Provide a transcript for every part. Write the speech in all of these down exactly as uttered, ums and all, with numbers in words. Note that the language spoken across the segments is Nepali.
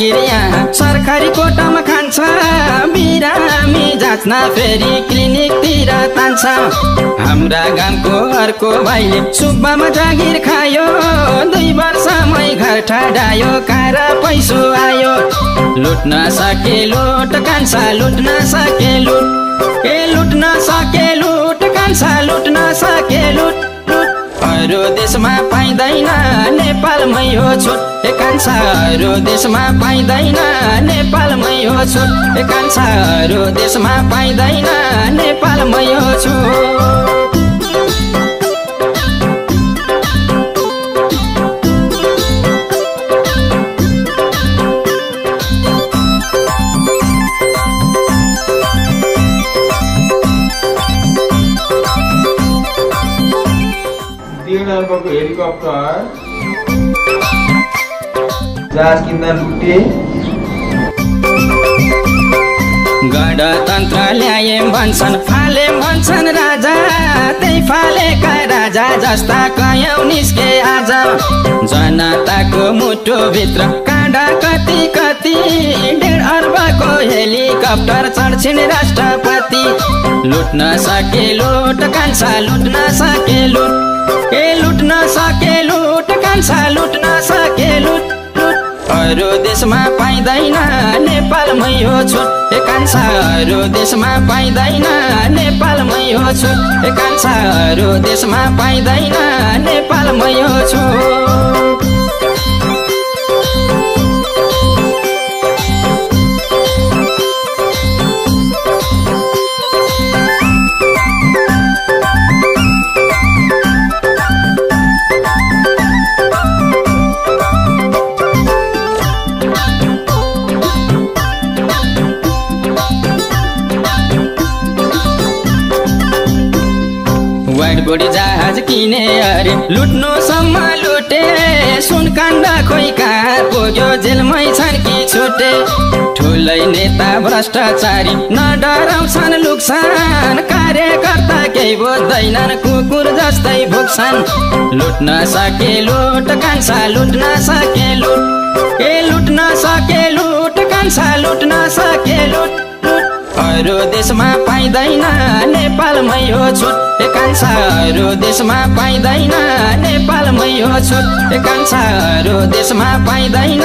गिरिया सरकारी कोटामा खान्छ बिरामी जाँच्न फेरि क्लिनिक तिर तान्छ। हाम्रा गाउँको अर्को भाइले सुब्बामा जागिर खायो दुई वर्षमै घर ठाडायो कारा पैसो आयो। लुट्न सके लुट कान्छ लुट्न सके लुट ए लुट्न सके लुट कान्छ लुट्न सके लुट लुट अरू देशमा पाइदैन नेपालमै हो छुट ए कान्छ अरू देशमा पाइदैन नेपालमै हो छुट ए कान्छ अरू देशमा पाइदैन नेपालमै हो छुट। हेलीकॉप्टर जहाज किंदा लुटे गणतन्त्र ल्याए भन्छन् फाले भन्छन् राजा त्यही फालेका राजा जस्ता कयौ निस्के आज। जनताको मुटुभित्र काँडा कति कति डेढ अर्बको हेलिकप्टर चढ्छिन् राष्ट्रपति। लुट्न सके लुट कान्छ लुट्न सके लुट ए लुट्न सके लुट कान्छ लुट्न सके लुट लुट अरू देशमा पाइदैन नेपालमै हो छुट ए कान्छ अरू देशमा पाइदैन नेपालमै हो छुट ए कान्छ अरू देशमा पाइदैन नेपालमै हो छुट। बड़ी जहाज किने अरे लुट्नु सम्म लुटे सुनकाण्ड खोइ कहाँ पुग्यो जेलमै छन् कि छुटे। ठुलै नेता भ्रष्टाचारी न डराउँछन् लुक्छन् कार्यकर्ता केही बुझ्दैनन् कुकुर जस्तै भुक्छन्। लुट्न सके लुट कान्छ लुट्न सके लुट ए लुट्न सके लुट कान्छ लुट्न सके लुट लुट अरू देशमा पाइदैन नेपालमै हो छुट ए कान्छ अरू देशमा पाइदैन नेपालमै हो छुट ए कान्छ अरू देशमा पाइदैन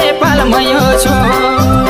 नेपालमै हो छुट।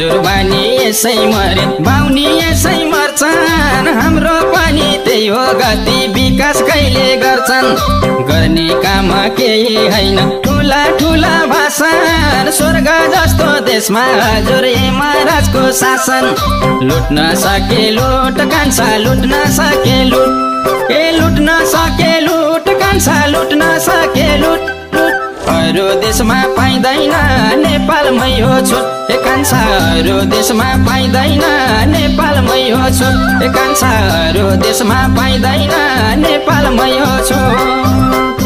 जुर्बानी यसै मरे बाउनी यसै मर्छन् हाम्रो पनि त्यही हो गति विकास कहिले गर्छन्। गर्ने काम केही हैन ठुला ठुला भाषण स्वर्ग जस्तो देशमा हजुर महाराजको शासन। लुट्न सके लुट कान्छ लुट्न सके लुट ए लुट्न सके लुट कान्छ लुट्न सके लुट अरू देशमा पाइदैन नेपालमै हो छुट ए कान्छ अरू देशमा पाइदैन नेपालमै हो छुट ए कान्छ अरू देशमा पाइदैन नेपालमै हो छुट।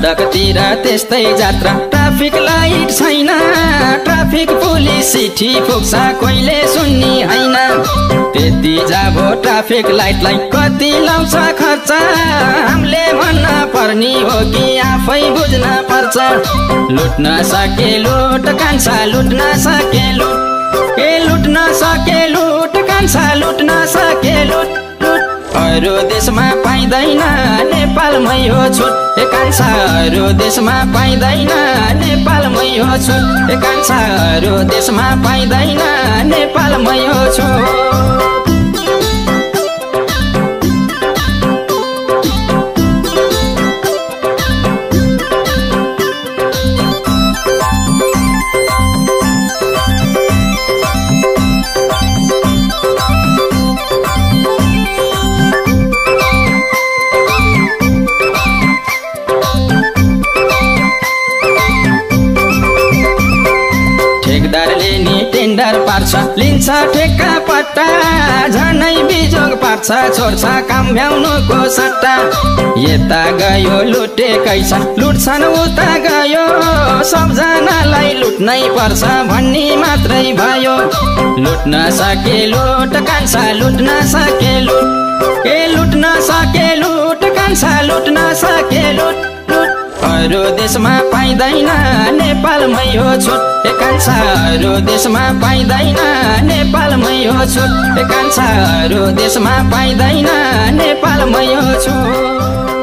सडकतिर त्यस्तै जात्रा ट्राफिक लाइट छैन ट्राफिक पुलिस सिटी पुग्छ कहिले सुन्ने हैन। त्यति जाबो ट्राफिक लाइटलाई कति लाउँछ खर्च हामीले भन्न पर्ने हो कि आफै बुझ्न पर्छ। लुट्न सके लुट कान्छ लुट्न सके लुट ए लुट्न सके लुट कान्छ लुट्न सके लुट लुट अरू देशमा पाइदैन नेपालमै हो छुट ए कान्छ अरू देशमा पाइदैन नेपालमै हो छुट ए कान्छ अरू देशमा पाइदैन नेपालमै हो छुट। सिलिन्डर पार्छ लिन्छ ठेक्का पट्टा झनै बिजोग पार्छ छोड्छ काम भ्याउनुको सट्टा। यता गयो लुटेकैछ लुट्छन् उता गयो सबजनालाई लुट्नै पर्छ भन्ने मात्रै भयो। लुट्न सके लुट कान्छा लुट्न सके लुट ए लुट्न सके लुट कान्छा लुट्न सके लुट लुट अरू देशमा पाइदैन नेपालमै हो छुट कान्छा अरू देशमा पाइदैन नेपालमै हो छुट कान्छा अरू देशमा पाइदैन नेपालमै हो छुट।